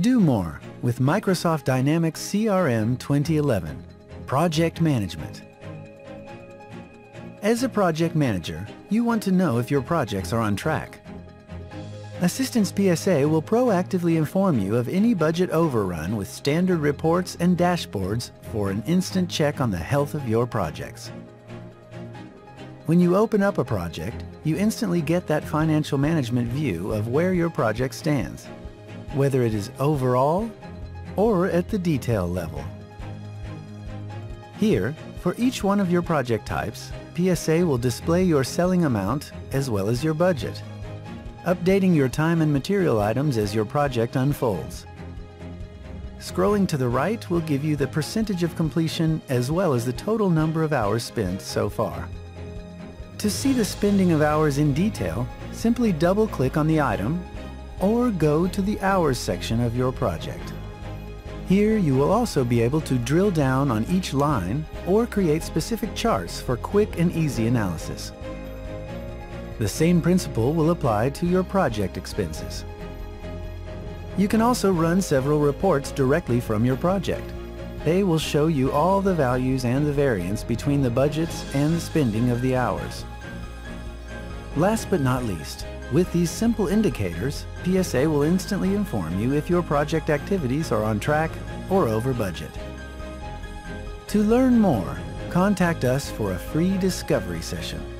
Do more with Microsoft Dynamics CRM 2011 Project Management. As a project manager, you want to know if your projects are on track. Assistance PSA will proactively inform you of any budget overrun with standard reports and dashboards for an instant check on the health of your projects. When you open up a project, you instantly get that financial management view of where your project stands, whether it is overall or at the detail level. Here, for each one of your project types, PSA will display your selling amount as well as your budget, updating your time and material items as your project unfolds. Scrolling to the right will give you the percentage of completion as well as the total number of hours spent so far. To see the spending of hours in detail, simply double-click on the item or go to the Hours section of your project. Here you will also be able to drill down on each line or create specific charts for quick and easy analysis. The same principle will apply to your project expenses. You can also run several reports directly from your project. They will show you all the values and the variance between the budgets and the spending of the hours. Last but not least, with these simple indicators, PSA will instantly inform you if your project activities are on track or over budget. To learn more, contact us for a free discovery session.